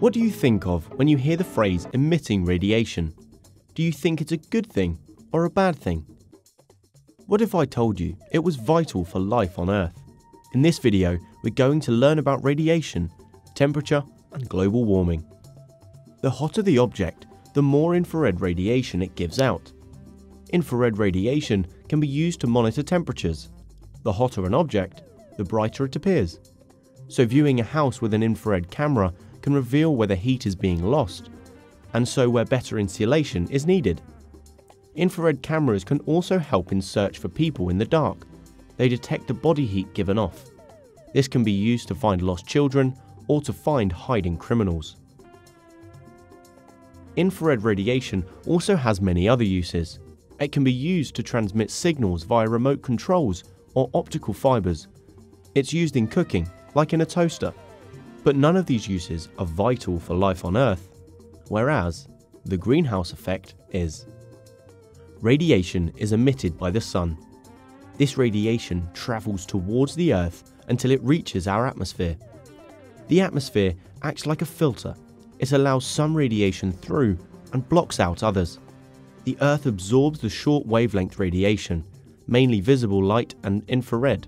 What do you think of when you hear the phrase emitting radiation? Do you think it's a good thing or a bad thing? What if I told you it was vital for life on Earth? In this video, we're going to learn about radiation, temperature, and global warming. The hotter the object, the more infrared radiation it gives out. Infrared radiation can be used to monitor temperatures. The hotter an object, the brighter it appears. So viewing a house with an infrared camera can reveal whether heat is being lost, and so where better insulation is needed. Infrared cameras can also help in search for people in the dark. They detect the body heat given off. This can be used to find lost children or to find hiding criminals. Infrared radiation also has many other uses. It can be used to transmit signals via remote controls or optical fibers. It's used in cooking, like in a toaster. But none of these uses are vital for life on Earth, whereas the greenhouse effect is. Radiation is emitted by the sun. This radiation travels towards the Earth until it reaches our atmosphere. The atmosphere acts like a filter. It allows some radiation through and blocks out others. The Earth absorbs the short wavelength radiation, mainly visible light and infrared.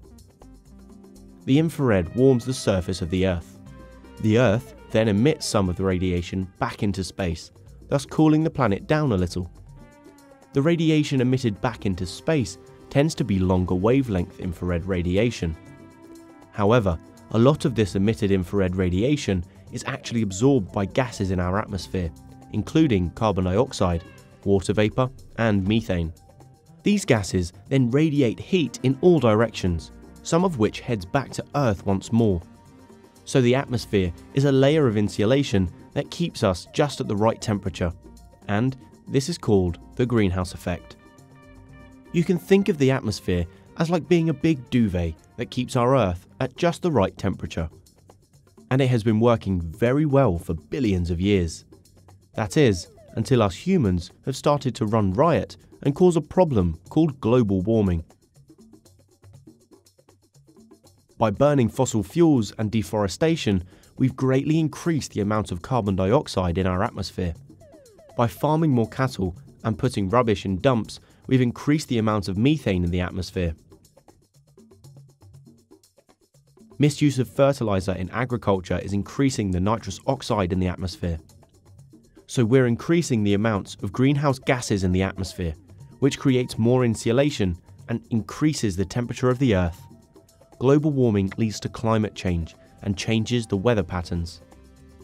The infrared warms the surface of the Earth. The Earth then emits some of the radiation back into space, thus cooling the planet down a little. The radiation emitted back into space tends to be longer wavelength infrared radiation. However, a lot of this emitted infrared radiation is actually absorbed by gases in our atmosphere, including carbon dioxide, water vapor, and methane. These gases then radiate heat in all directions, some of which heads back to Earth once more. So the atmosphere is a layer of insulation that keeps us just at the right temperature, and this is called the greenhouse effect. You can think of the atmosphere as like being a big duvet that keeps our Earth at just the right temperature. And it has been working very well for billions of years. That is, until us humans have started to run riot and cause a problem called global warming. By burning fossil fuels and deforestation, we've greatly increased the amount of carbon dioxide in our atmosphere. By farming more cattle and putting rubbish in dumps, we've increased the amount of methane in the atmosphere. Misuse of fertilizer in agriculture is increasing the nitrous oxide in the atmosphere. So we're increasing the amounts of greenhouse gases in the atmosphere, which creates more insulation and increases the temperature of the Earth. Global warming leads to climate change and changes the weather patterns.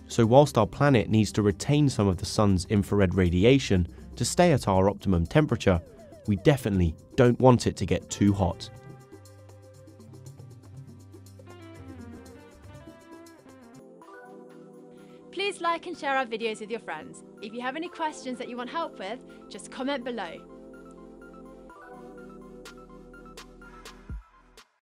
So whilst our planet needs to retain some of the sun's infrared radiation to stay at our optimum temperature, we definitely don't want it to get too hot. Please like and share our videos with your friends. If you have any questions that you want help with, just comment below.